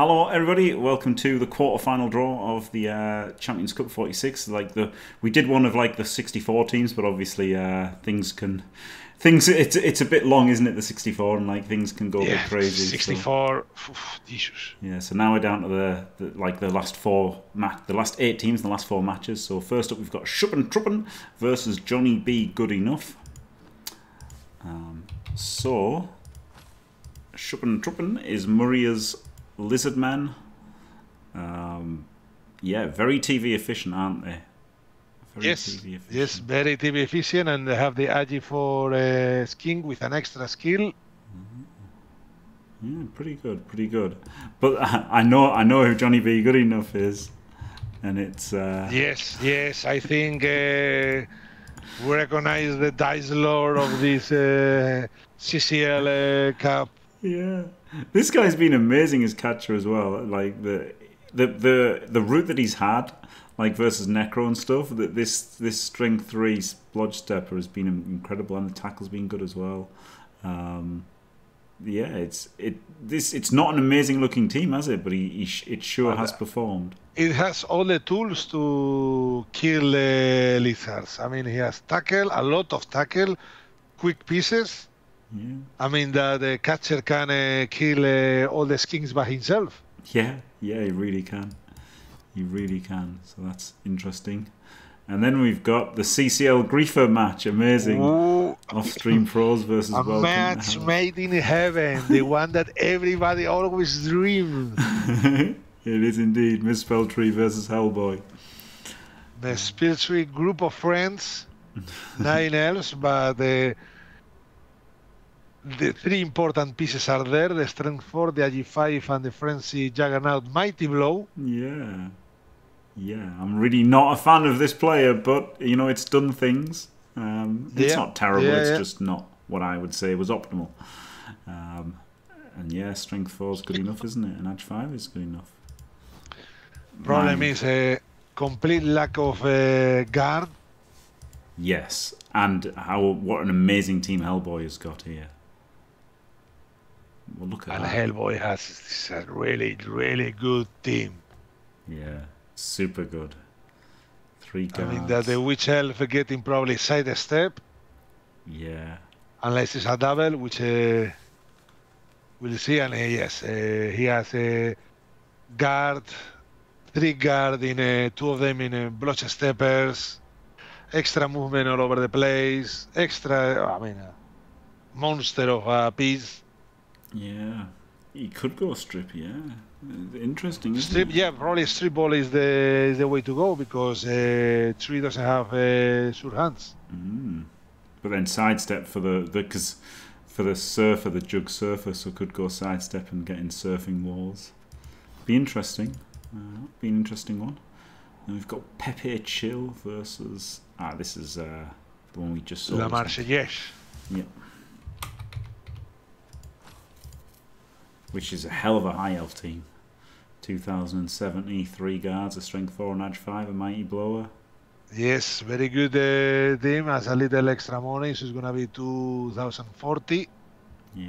Hello everybody, welcome to the quarter-final draw of the Champions Cup 46. Like we did one of like the 64 teams, but obviously it's a bit long, isn't it? The 64 and like things can go a bit crazy. 64. So. Jesus. Yeah. So now we're down to the last eight teams, the last four matches. So first up, we've got Shuppen Truppen versus Johnny B Good Enough. So Shuppen Truppen is Maria's Lizardman. Yeah, very TV efficient, aren't they? Very TV efficient. Yes, very TV efficient, and they have the AG for skin with an extra skill. Yeah, pretty good, pretty good. But I know who Johnny B Good Enough is, and it's yes. I think we recognize the dice lore of this CCL Cup. Yeah. This guy's been amazing as catcher as well. Like the route that he's had, like versus Necro and stuff. That this string 3 splodge stepper has been incredible, and the tackle's been good as well. Yeah, it's not an amazing looking team, has it? But it sure has performed. It has all the tools to kill lizards. I mean, he has tackle, a lot of tackle, quick pieces. Yeah. I mean, the catcher can kill all the skins by himself. Yeah, yeah, he really can. He really can. So that's interesting. And then we've got the CCL griefer match. Amazing. Ooh. Off-stream Froze versus a match made in heaven. The one that everybody always dreams. It is indeed. Miss Peltree versus Hellboy. The Spilltree group of friends. Nothing else, but the... The three important pieces are there: the strength 4, the AG5, and the frenzy juggernaut mighty blow. Yeah, yeah. I'm really not a fan of this player, but you know, it's done things. It's not terrible. It's just not what I would say was optimal. And yeah, strength 4 is good enough, isn't it? And AG5 is good enough. Problem is a complete lack of guard. Yes, and what an amazing team Hellboy has got here. Well, look at that. Hellboy has a really, really good team. Yeah, super good. 3 guards. I mean, that the Witch Elf getting probably sidestep. Yeah. Unless it's a double, which we'll see. And yes, he has a guard, 3 guard in 2 of them in splodge steppers, extra movement all over the place, extra. I mean, a monster of a piece. Yeah, he could go strip. Yeah, interesting. Isn't strip, it? Yeah, probably strip ball is the way to go because Tree doesn't have sure hands. Mm. But then sidestep for the surfer, the jug surfer, so could go sidestep and get in surfing walls. Be interesting. Be an interesting one. And we've got Pepe Chill versus this is the one we just saw. La Marseillaise. Yeah. Which is a hell of a high elf team. 2070, 3 guards, a strength 4 and AG5, a mighty blower. Yes, very good team. Has a little extra money, so it's gonna be 2040. Yeah.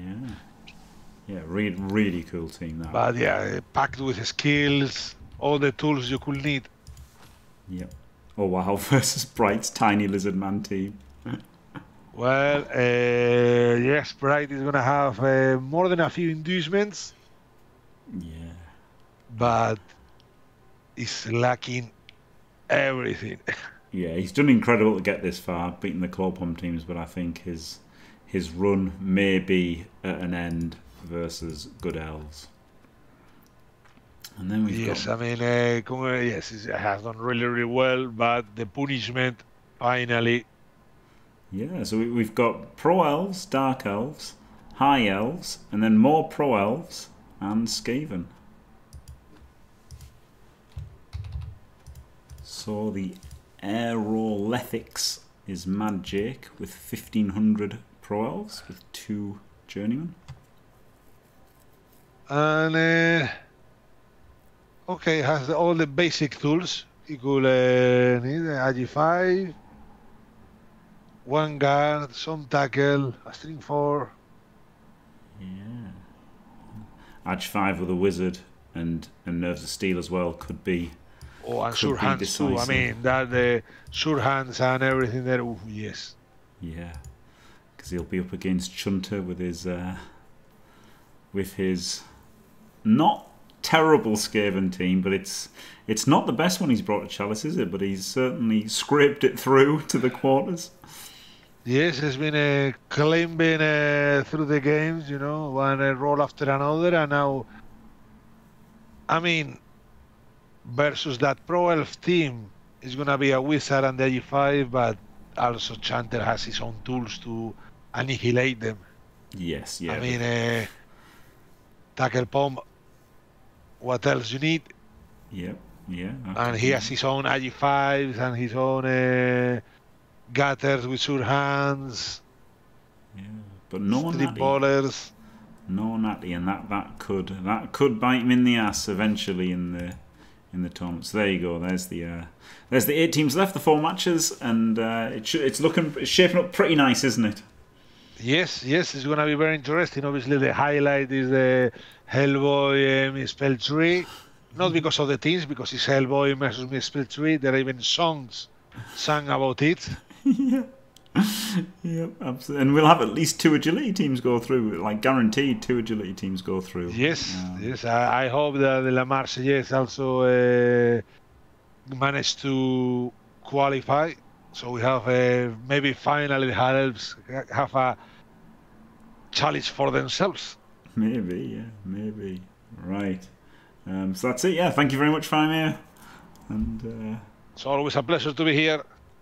Yeah, really cool team that. But yeah, packed with skills, all the tools you could need. Yep. Oh wow, versus Bright's tiny Lizardman team. Well, yes, Bright is gonna have more than a few inducements. Yeah. But he's lacking everything. Yeah, he's done incredible to get this far, beating the Clawpom teams, but I think his run may be at an end versus Goodells. And then we've got... I mean, yes, it has done really well, but the punishment finally. Yeah, so we've got pro elves, dark elves, high elves, and then more pro elves and Skaven. So the Aerolethics is Mad Jake with 1500 pro elves with 2 journeymen. And okay, has all the basic tools you could need: AG5, 1 guard, some tackle, a string 4. Yeah. AG5 with a wizard, and Nerves of Steel as well could be. Oh, and sure hands too. I mean, that the sure hands and everything there. Ooh, yes. Yeah, because he'll be up against Chunter with his not terrible Skaven team, but it's not the best one he's brought to Chalice, is it? But he's certainly scraped it through to the quarters. Yes, it's been climbing through the games, you know, one roll after another, and now, I mean, versus that Pro Elf team, it's going to be a wizard and the G5, but also Chunter has his own tools to annihilate them. Yes, yeah. I mean, Tackle Pom, what else you need? Yeah, yeah. Okay. And he has his own AG5s and his own... gutters with sure hands, yeah, but no natty. Ballers. No natty, and that could bite him in the ass eventually in the tournament. So there you go. There's the 8 teams left, the 4 matches, and it's shaping up pretty nice, isn't it? Yes, yes, it's going to be very interesting. Obviously, the highlight is the Hellboy Miss Peltree, not because of the teams, because it's Hellboy versus Miss Peltree. There are even songs sang about it. Yeah. Yep, absolutely. And we'll have at least 2 agility teams go through, like guaranteed 2 agility teams go through. Yes, yes. I hope that the La Marseillaise also managed to qualify. So we have maybe finally have a challenge for themselves. Maybe, yeah, maybe. Right. So that's it. Yeah, thank you very much, Faemir. And it's always a pleasure to be here.